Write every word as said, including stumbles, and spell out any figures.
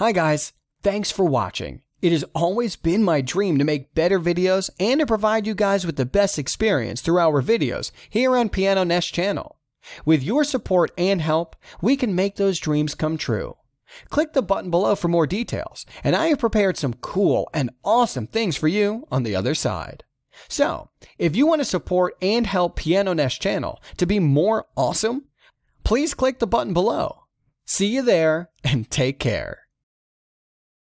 Hi guys, thanks for watching. It has always been my dream to make better videos and to provide you guys with the best experience through our videos here on Piano Nest channel. With your support and help, we can make those dreams come true. Click the button below for more details, and I have prepared some cool and awesome things for you on the other side. So, if you want to support and help Piano Nest channel to be more awesome, please click the button below. See you there, and take care.